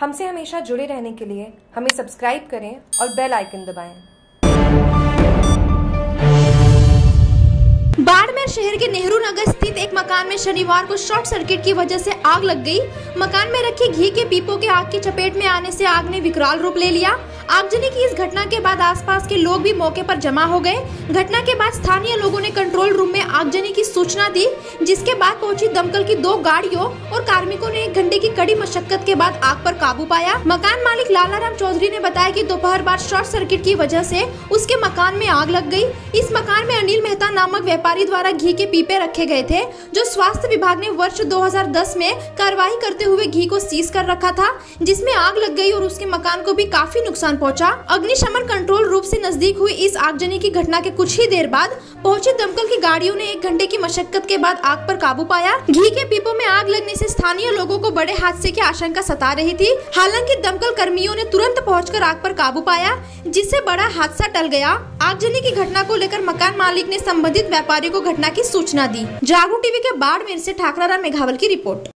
हमसे हमेशा जुड़े रहने के लिए हमें सब्सक्राइब करें और बेल आइकन दबाएं। बाड़मेर शहर के नेहरू नगर स्थित एक मकान में शनिवार को शॉर्ट सर्किट की वजह से आग लग गई। मकान में रखे घी के पीपों के आग की चपेट में आने से आग ने विकराल रूप ले लिया। आगजनी की इस घटना के बाद आसपास के लोग भी मौके पर जमा हो गए। घटना के बाद स्थानीय लोगों ने कंट्रोल रूम में आगजनी की सूचना दी, जिसके बाद पहुंची दमकल की दो गाड़ियों और कार्मिकों ने 1 घंटे की कड़ी मशक्कत के बाद आग पर काबू पाया। मकान मालिक लालाराम चौधरी ने बताया कि दोपहर बाद शॉर्ट सर्किट की वजह से उसके मकान में आग लग गई। इस मकान में अनिल मेहता नामक व्यापारी द्वारा घी के पीपे रखे गए थे, जो स्वास्थ्य विभाग ने वर्ष 2010 में कार्रवाई करते हुए घी को सीज कर रखा था, जिसमें आग लग गई और उसके मकान को भी काफी नुकसान पहुंचा। अग्निशमन कंट्रोल रूम से नजदीक हुई इस आगजनी की घटना के कुछ ही देर बाद पहुंची दमकल की गाड़ियों ने 1 घंटे की मशक्कत के बाद आग पर काबू पाया। घी के पीपों में आग लगने से स्थानीय लोगों को बड़े हादसे की आशंका सता रही थी। हालांकि दमकल कर्मियों ने तुरंत पहुंचकर आग पर काबू पाया, जिससे बड़ा हादसा टल गया। आगजनी की घटना को लेकर मकान मालिक ने संबंधित व्यापारियों को घटना की सूचना दी। जागो टीवी के बाड़मेर से ठाकुराराम मेघावल की रिपोर्ट।